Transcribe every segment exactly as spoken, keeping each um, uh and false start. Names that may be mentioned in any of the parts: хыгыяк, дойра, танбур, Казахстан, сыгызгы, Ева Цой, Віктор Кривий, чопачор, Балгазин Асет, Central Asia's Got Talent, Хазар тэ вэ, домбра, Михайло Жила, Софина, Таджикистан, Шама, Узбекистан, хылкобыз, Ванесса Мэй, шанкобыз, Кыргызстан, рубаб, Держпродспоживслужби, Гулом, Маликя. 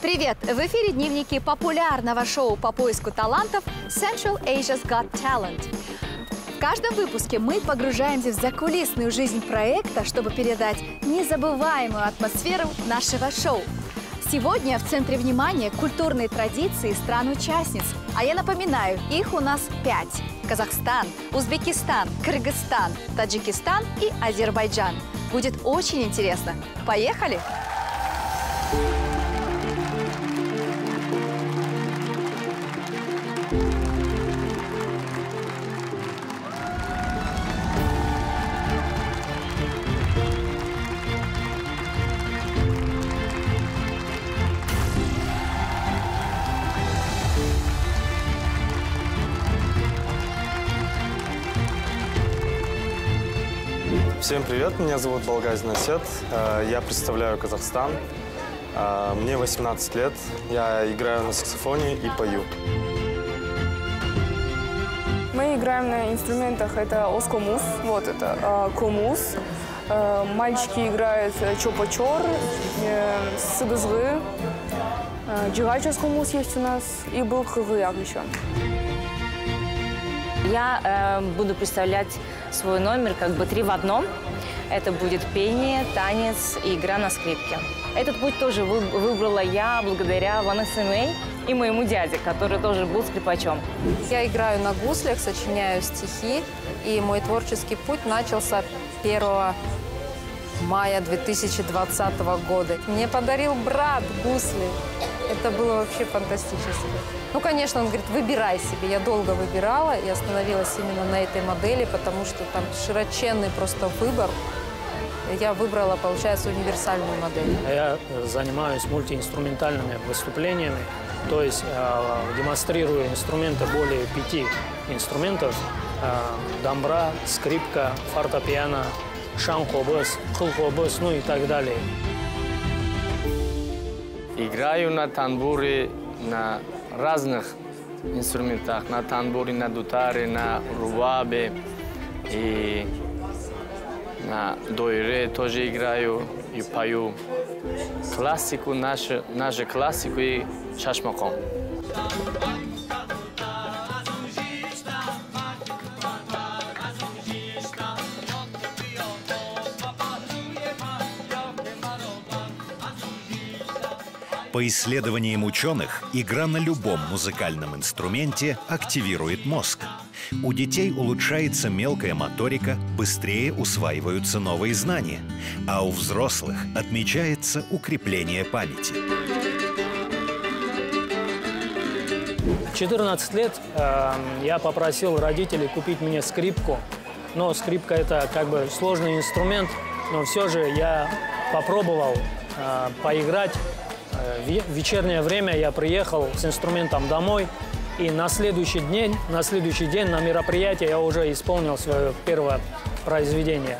Привет! В эфире дневники популярного шоу по поиску талантов Central Asia's Got Talent. В каждом выпуске мы погружаемся в закулисную жизнь проекта, чтобы передать незабываемую атмосферу нашего шоу. Сегодня в центре внимания культурные традиции стран-участниц. А я напоминаю, их у нас пять. Казахстан, Узбекистан, Кыргызстан, Таджикистан и Азербайджан. Будет очень интересно. Поехали! Всем привет, меня зовут Балгазин Асет, я представляю Казахстан, мне восемнадцать лет, я играю на саксофоне и пою. Мы играем на инструментах, это оскомус, вот это комус, мальчики играют чопачор, сыгызгы, джигачос комус есть у нас и был хыгыяк еще. Я э, буду представлять свой номер как бы три в одном. Это будет пение, танец и игра на скрипке. Этот путь тоже выбрала я благодаря Ванессе Мэй и моему дяде, который тоже был скрипачом. Я играю на гуслях, сочиняю стихи, и мой творческий путь начался первого мая две тысячи двадцатого года. Мне подарил брат гусли. Это было вообще фантастически. Ну, конечно, он говорит, выбирай себе. Я долго выбирала и остановилась именно на этой модели, потому что там широченный просто выбор. Я выбрала, получается, универсальную модель. Я занимаюсь мультиинструментальными выступлениями, то есть э, демонстрирую инструменты, более пяти инструментов. Э, дамбра, скрипка, фортепиано, шанкобыс, хылкобыс, ну и так далее. Играю на танбуре, на разных инструментах, на танбуре, на дутаре, на рубабе и на дойре тоже играю и пою классику, нашу, нашу классику и шашмаком. По исследованиям ученых, игра на любом музыкальном инструменте активирует мозг. У детей улучшается мелкая моторика, быстрее усваиваются новые знания, а у взрослых отмечается укрепление памяти. В четырнадцать лет э, я попросил родителей купить мне скрипку, но скрипка – это как бы сложный инструмент, но все же я попробовал э, поиграть. В вечернее время я приехал с инструментом домой, и на следующий день, на следующий день на мероприятии я уже исполнил свое первое произведение.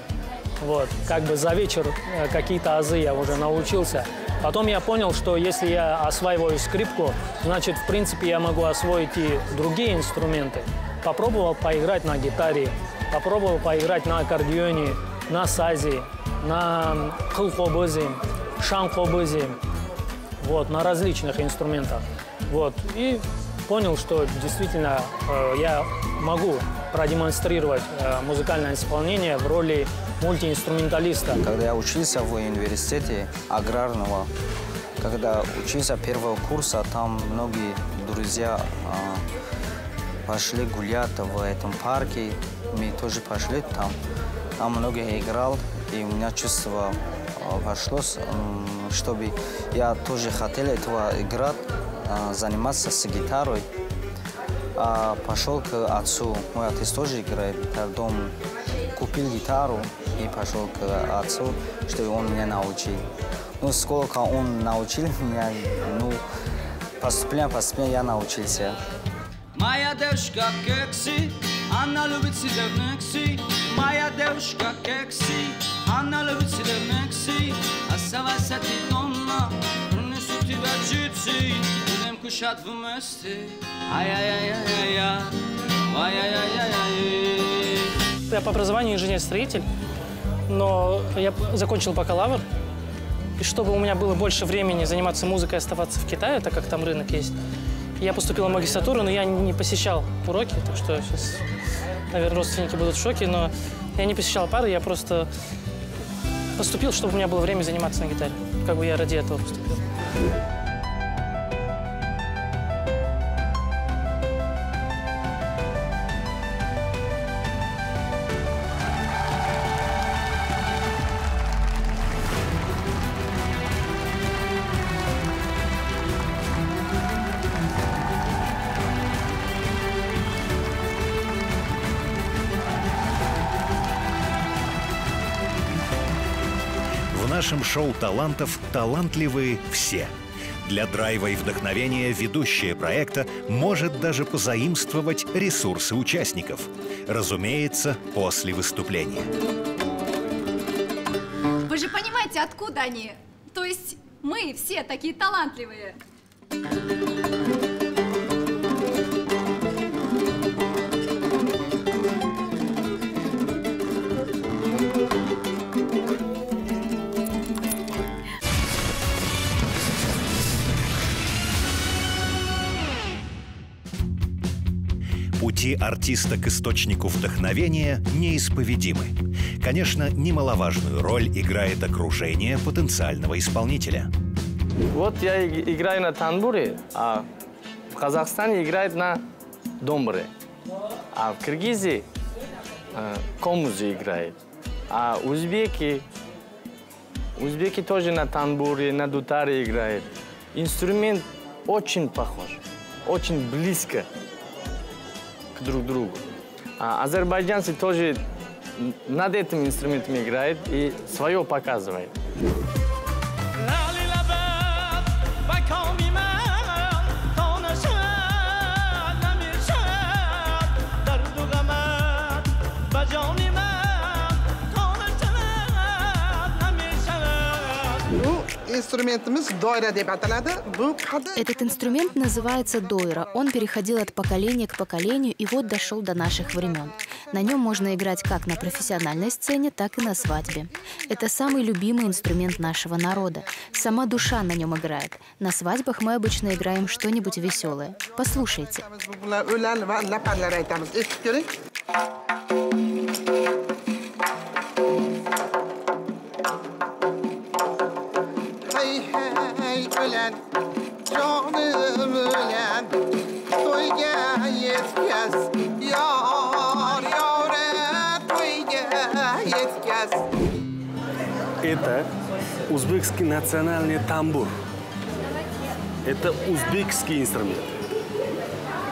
Вот, как бы за вечер какие-то азы я уже научился. Потом я понял, что если я осваиваю скрипку, значит, в принципе, я могу освоить и другие инструменты. Попробовал поиграть на гитаре, попробовал поиграть на аккордеоне, на сазе, на хылкобызе, шанкобызе. Вот, на различных инструментах. Вот, и понял, что действительно э, я могу продемонстрировать э, музыкальное исполнение в роли мультиинструменталиста. Когда я учился в университете аграрного, когда учился первого курса, там многие друзья э, пошли гулять в этом парке. Мы тоже пошли там. Там много играл, и у меня чувство пошло, чтобы я тоже хотел этого играть, заниматься с гитарой. А пошел к отцу, мой отец тоже играет в доме. Купил гитару и пошел к отцу, чтобы он меня научил. Ну, сколько он научил меня, ну, постепенно, постепенно я научился. Моя девушка кекси, она любит сидернекси. Моя девушка кекси, она любит сидернекси. Оставайся ты дома, принесу тебя чипсы. Будем кушать вместе. Ай-яй-яй-яй-яй. Ай-яй-яй-яй-яй. Я по образованию инженер-строитель, но я закончил бакалавр. И чтобы у меня было больше времени заниматься музыкой и оставаться в Китае, так как там рынок есть, я поступил в магистратуру, но я не посещал уроки, так что сейчас, наверное, родственники будут в шоке, но я не посещал пары, я просто поступил, чтобы у меня было время заниматься на гитаре. Как бы я ради этого поступил. В нашем шоу талантов талантливые все. Для драйва и вдохновения ведущая проекта может даже позаимствовать ресурсы участников. Разумеется, после выступления. Вы же понимаете, откуда они? То есть мы все такие талантливые. Пути артиста к источнику вдохновения неисповедимы. Конечно, немаловажную роль играет окружение потенциального исполнителя. Вот я играю на танбуре, а в Казахстане играет на домбре. А в Киргизии а, комузы играет. А узбеки, узбеки тоже на танбуре, на дутаре играют. Инструмент очень похож, очень близко друг другу. А азербайджанцы тоже над этим инструментом играют и свое показывают. Этот инструмент называется дойра. Он переходил от поколения к поколению и вот дошел до наших времен. На нем можно играть как на профессиональной сцене, так и на свадьбе. Это самый любимый инструмент нашего народа. Сама душа на нем играет. На свадьбах мы обычно играем что-нибудь веселое. Послушайте. Это узбекский национальный тамбур. Это узбекский инструмент.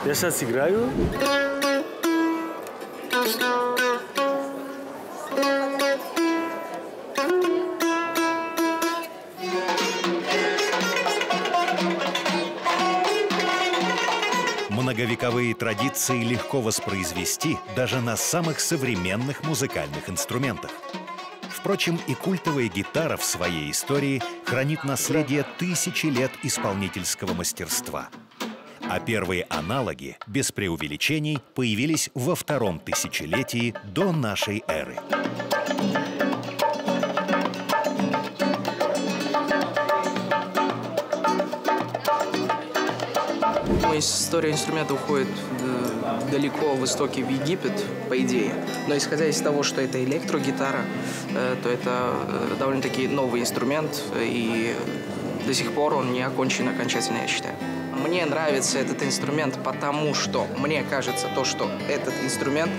Я сейчас играю. Многовековые традиции легко воспроизвести даже на самых современных музыкальных инструментах. Впрочем, и культовая гитара в своей истории хранит наследие тысячи лет исполнительского мастерства. А первые аналоги, без преувеличений, появились во втором тысячелетии до нашей эры. История инструмента уходит далеко в истоке, в Египет, по идее. Но исходя из того, что это электрогитара, то это довольно-таки новый инструмент, и до сих пор он не окончен окончательно, я считаю. Мне нравится этот инструмент, потому что мне кажется то, что этот инструмент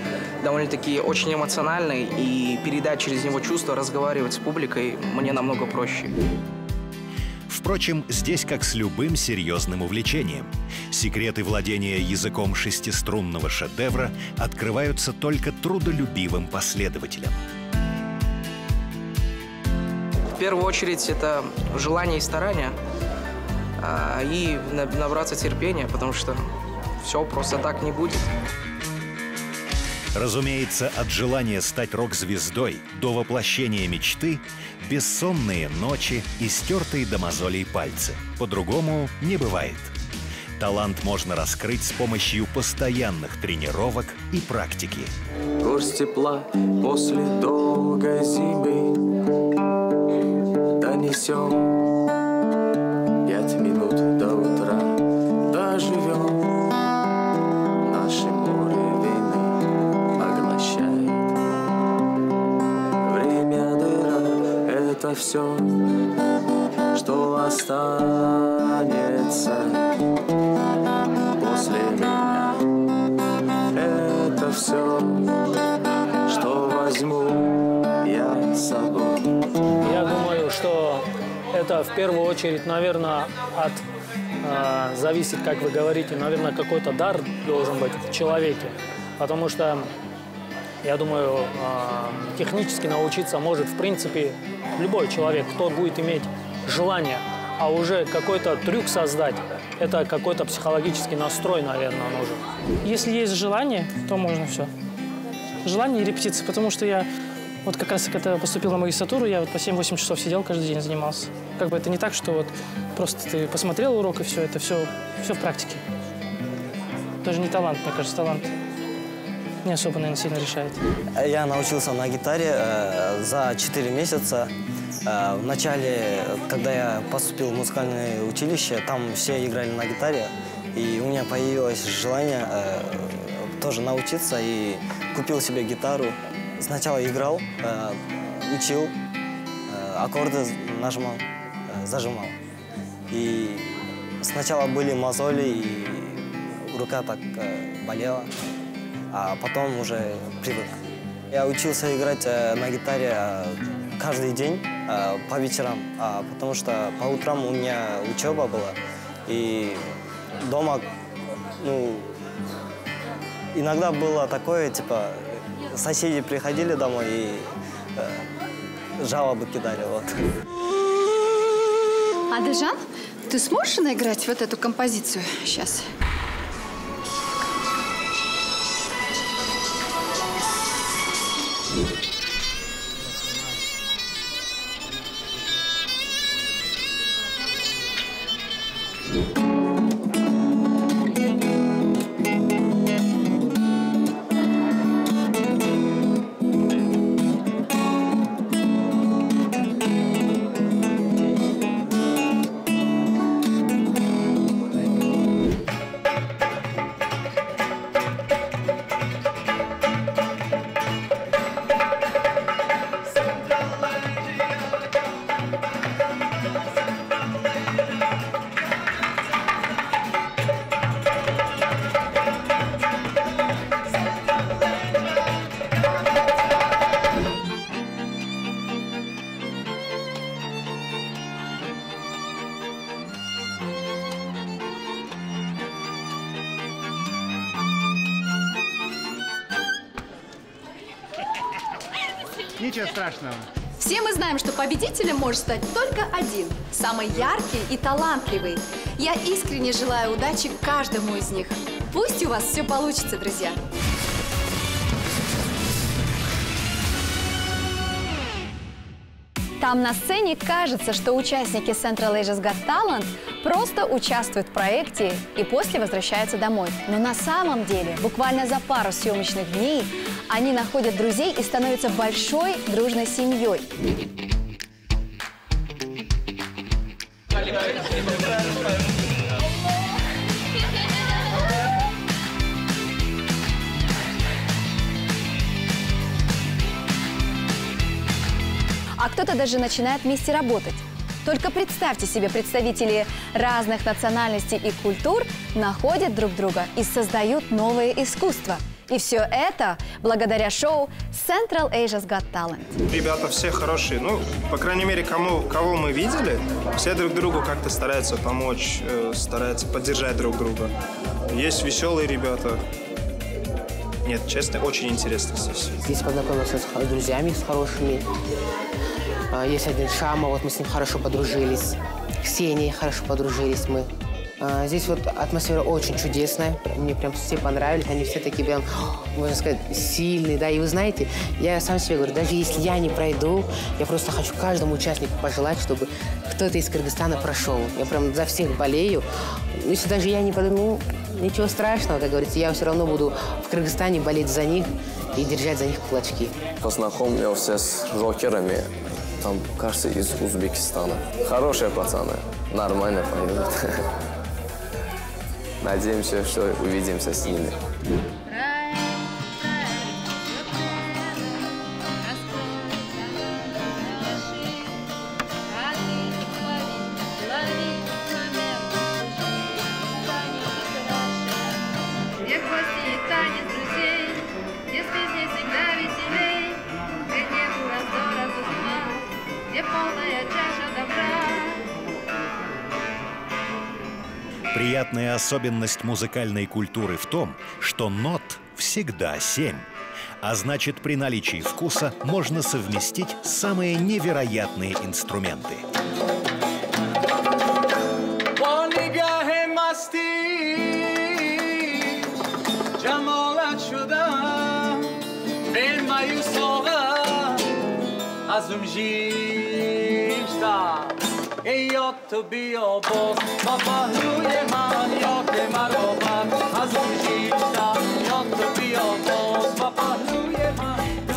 довольно-таки очень эмоциональный, и передать через него чувства, разговаривать с публикой мне намного проще. Впрочем, здесь как с любым серьезным увлечением. Секреты владения языком шестиструнного шедевра открываются только трудолюбивым последователям. В первую очередь это желание и старание, и набраться терпения, потому что все просто так не будет. Разумеется, от желания стать рок-звездой до воплощения мечты – бессонные ночи и стертые до мозолей пальцы. По-другому не бывает. Талант можно раскрыть с помощью постоянных тренировок и практики. Горсть тепла после долгой зимы, все. Пять минут до утра доживем. Наше море вины поглощает. Время дыра — это все, что останется после меня. Это все, что возьму я с собой. Я думаю, что это в первую очередь, наверное, от э, зависит, как вы говорите, наверное, какой-то дар должен быть в человеке. Потому что, я думаю, э, технически научиться может, в принципе, любой человек, кто будет иметь желание, а уже какой-то трюк создать, это какой-то психологический настрой, наверное, нужен. Если есть желание, то можно все. Желание и репетиции, потому что я вот как раз, когда поступил на магистратуру, я вот по семь-восемь часов сидел, каждый день занимался. Как бы это не так, что вот просто ты посмотрел урок и все, это все, все в практике. Тоже не талант, мне кажется, талант не особо, наверное, сильно решает. Я научился на гитаре э, за четыре месяца. В начале, когда я поступил в музыкальное училище, там все играли на гитаре, и у меня появилось желание э, тоже научиться, и купил себе гитару. Сначала играл, э, учил, э, аккорды нажимал, э, зажимал. И сначала были мозоли, и рука так э, болела, а потом уже привык. Я учился играть э, на гитаре э, каждый день э, по вечерам, э, потому что по утрам у меня учеба была, и дома, ну, иногда было такое, типа, соседи приходили домой и э, жалобы кидали, вот. Адыжан, ты сможешь наиграть вот эту композицию сейчас? Страшного. Все мы знаем, что победителем может стать только один, самый яркий и талантливый. Я искренне желаю удачи каждому из них. Пусть у вас все получится, друзья. Там на сцене кажется, что участники Central Asia's Got Talent просто участвуют в проекте и после возвращаются домой. Но на самом деле, буквально за пару съемочных дней они находят друзей и становятся большой дружной семьей. А кто-то даже начинает вместе работать. Только представьте себе, представители разных национальностей и культур находят друг друга и создают новые искусства. И все это благодаря шоу Central Asia's Got Talent. Ребята все хорошие. Ну, по крайней мере, кому, кого мы видели, все друг другу как-то стараются помочь, стараются поддержать друг друга. Есть веселые ребята. Нет, честно, очень интересно здесь. Здесь познакомился с друзьями, с хорошими. Есть один Шама, вот мы с ним хорошо подружились. Ксении хорошо подружились мы. Здесь вот атмосфера очень чудесная, мне прям все понравились, они все такие прям, можно сказать, сильные, да, и вы знаете, я сам себе говорю, даже если я не пройду, я просто хочу каждому участнику пожелать, чтобы кто-то из Кыргызстана прошел, я прям за всех болею, если даже я не подумаю, ничего страшного, как говорится, я все равно буду в Кыргызстане болеть за них, и держать за них кулачки. Познакомился с рокерами, там, кажется, из Узбекистана. Хорошие пацаны, нормально поют. Надеемся, что увидимся с ними. Приятная особенность музыкальной культуры в том, что нот всегда семь. А значит, при наличии вкуса можно совместить самые невероятные инструменты.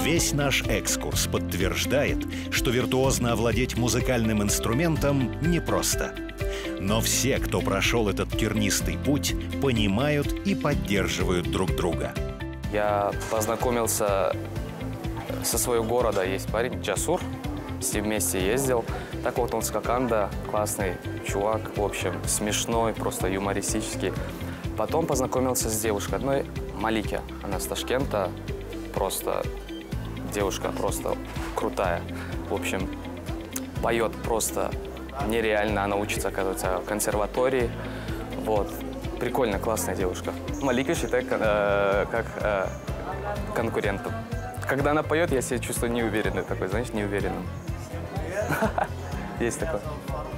Весь наш экскурс подтверждает, что виртуозно овладеть музыкальным инструментом непросто. Но все, кто прошел этот тернистый путь, понимают и поддерживают друг друга. Я познакомился со своего города, есть парень Джасур. С ним вместе ездил. Так вот он скаканда, классный чувак, в общем, смешной, просто юмористический. Потом познакомился с девушкой одной, Маликя. Она с Ташкента, просто девушка просто крутая. В общем, поет просто нереально. Она учится, оказывается, в консерватории. Вот. Прикольно, классная девушка. Маликя считает э, как э, конкурентом. Когда она поет, я себя чувствую неуверенным такой, знаешь, неуверенным. Есть такое.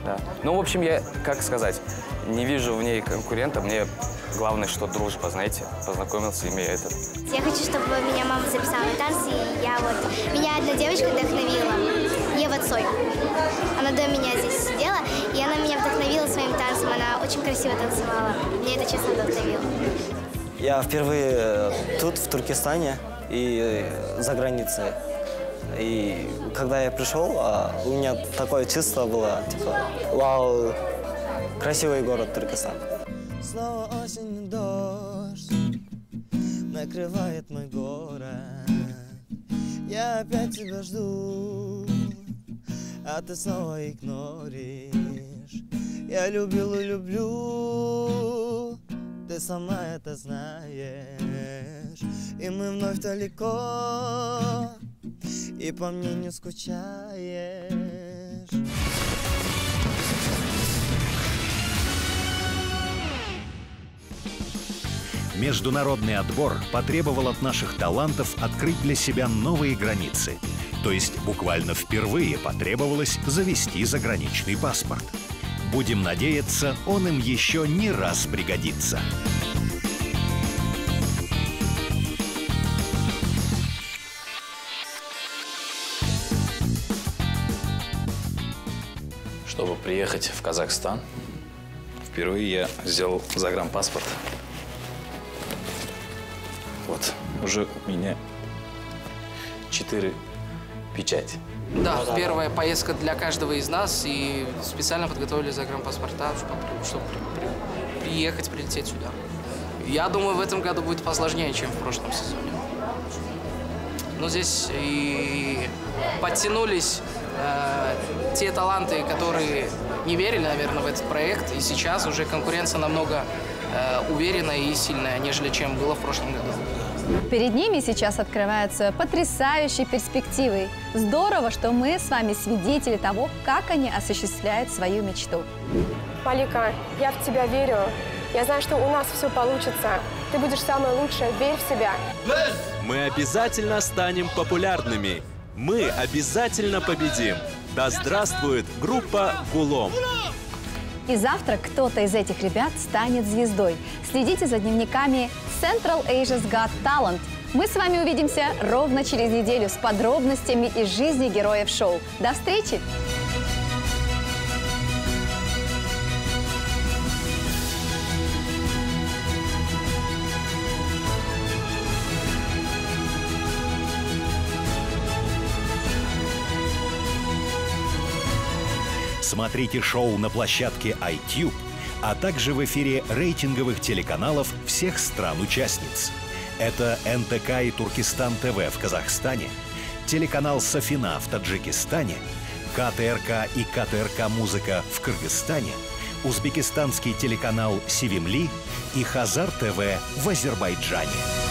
Да. Ну, в общем, я, как сказать, не вижу в ней конкурента. Мне главное, что дружба, знаете, познакомился, имея это. Я хочу, чтобы меня мама записала на танцы, и я вот... Меня одна девочка вдохновила, Ева Цой. Она до меня здесь сидела, и она меня вдохновила своим танцем. Она очень красиво танцевала. Мне это, честно, вдохновило. Я впервые тут, в Туркестане, и за границей. И когда я пришел, у меня такое чувство было, типа, вау, красивый город Туркестан. Снова осенью дождь накрывает мой город. Я опять тебя жду, а ты снова игноришь. Я любил и люблю, ты сама это знаешь. И мы вновь далеко, и по мне не скучаешь. Международный отбор потребовал от наших талантов открыть для себя новые границы. То есть буквально впервые потребовалось завести заграничный паспорт. Будем надеяться, он им еще не раз пригодится. Чтобы приехать в Казахстан, впервые я сделал загранпаспорт. Вот, уже у меня четыре печати. Да, первая поездка для каждого из нас, и специально подготовили загранпаспорта, чтобы приехать, прилететь сюда. Я думаю, в этом году будет посложнее, чем в прошлом сезоне. Но здесь и подтянулись э, те таланты, которые не верили, наверное, в этот проект. И сейчас уже конкуренция намного э, уверенная и сильная, нежели чем было в прошлом году. Перед ними сейчас открываются потрясающие перспективы. Здорово, что мы с вами свидетели того, как они осуществляют свою мечту. Полика, я в тебя верю. Я знаю, что у нас все получится. Ты будешь самая лучшая. Верь в себя. Мы обязательно станем популярными. Мы обязательно победим. Да здравствует группа «Гулом». И завтра кто-то из этих ребят станет звездой. Следите за дневниками Central Asia's Got Talent. Мы с вами увидимся ровно через неделю с подробностями из жизни героев шоу. До встречи! Смотрите шоу на площадке ай тьюб, а также в эфире рейтинговых телеканалов всех стран-участниц. Это эн тэ ка и Туркистан тэ вэ в Казахстане, телеканал Софина в Таджикистане, ка тэ эр ка и ка тэ эр ка «Музыка» в Кыргызстане, узбекистанский телеканал «Сивимли» и «Хазар тэ вэ» в Азербайджане.